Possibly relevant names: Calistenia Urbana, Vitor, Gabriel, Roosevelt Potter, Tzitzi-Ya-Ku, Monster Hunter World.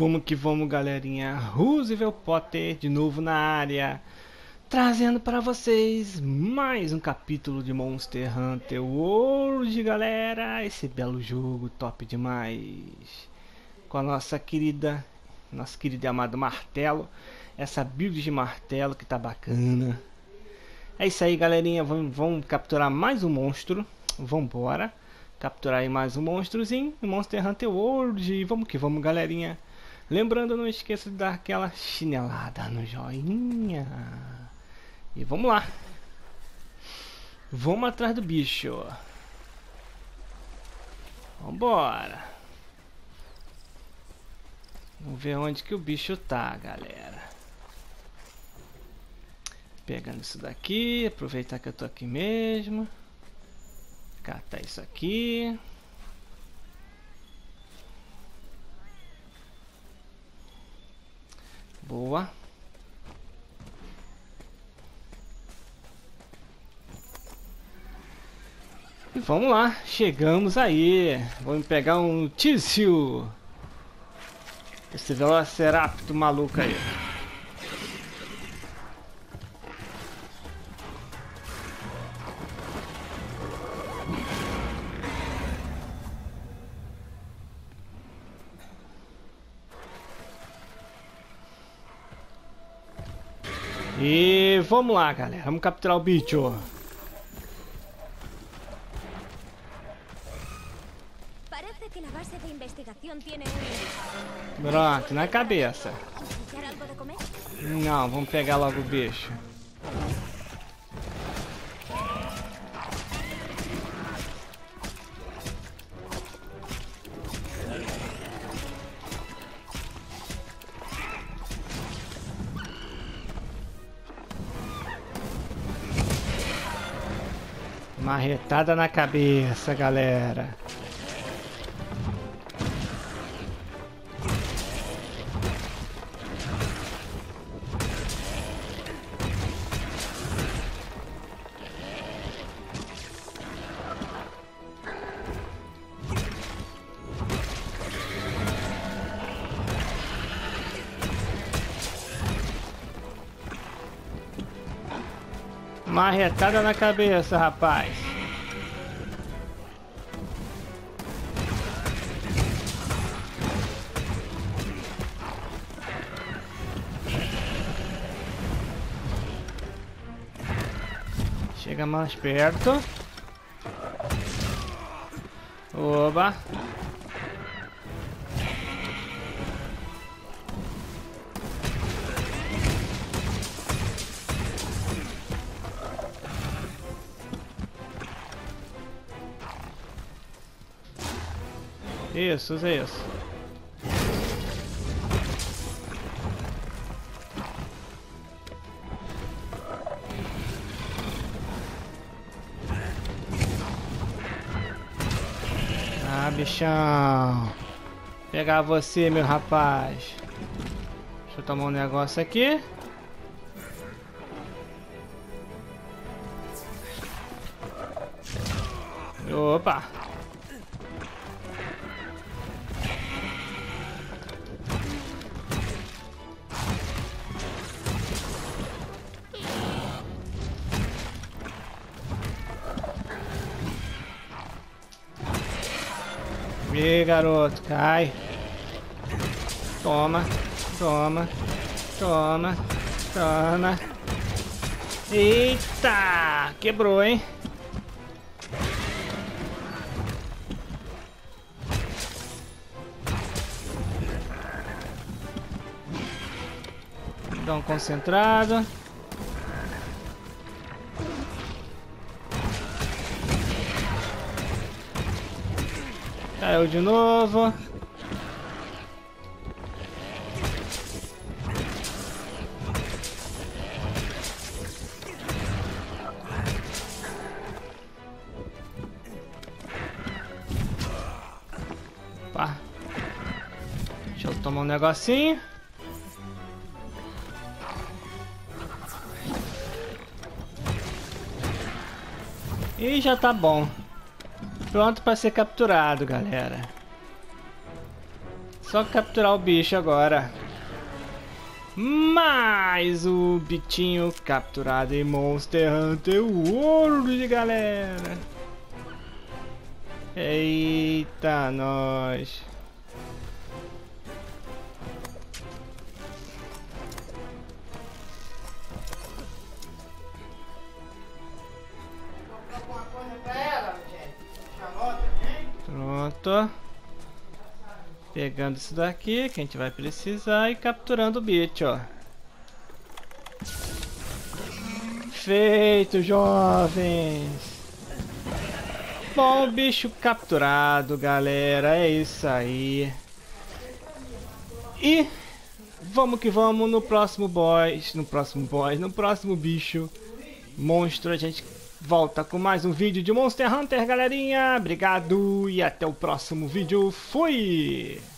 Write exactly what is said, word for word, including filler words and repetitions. Vamos que vamos, galerinha, Roosevelt Potter de novo na área, trazendo para vocês mais um capítulo de Monster Hunter World, galera. Esse belo jogo, top demais, com a nossa querida, nosso querido e amado martelo, essa build de martelo que tá bacana. É isso aí, galerinha, vamos, vamos capturar mais um monstro, vambora, capturar aí mais um monstrozinho, Monster Hunter World, e vamos que vamos, galerinha. Lembrando, não esqueça de dar aquela chinelada no joinha. E vamos lá. Vamos atrás do bicho. Vambora. Vamos ver onde que o bicho tá, galera. Pegando isso daqui, aproveitar que eu tô aqui mesmo. Catar isso aqui. Boa. E vamos lá. Chegamos aí. Vamos pegar um Tzitzi-Ya-Ku. Esse velociraptor maluco aí. E vamos lá, galera, vamos capturar o bicho. Pronto, na cabeça. Não, vamos pegar logo o bicho. Marretada na cabeça, galera. Marretada na cabeça, rapaz. Chega mais perto. Oba. Isso, usa isso. Ah, bichão. Pegar você, meu rapaz. Deixa eu tomar um negócio aqui. Opa. E garoto, cai. Toma, toma, toma, toma. Eita, quebrou, hein? Dá um concentrado. Caiu de novo. Opa. Deixa eu tomar um negocinho. E já tá bom. Pronto para ser capturado, galera. Só capturar o bicho agora. Mais o bitinho capturado em Monster Hunter World, galera. Eita, nós. Pronto. Pegando isso daqui que a gente vai precisar e capturando o bicho, ó. Feito, jovens. Bom, bicho capturado, galera. É isso aí. E vamos que vamos no próximo boss, no próximo boss, no próximo bicho monstro. A gente volta com mais um vídeo de Monster Hunter, galerinha. Obrigado e até o próximo vídeo. Fui!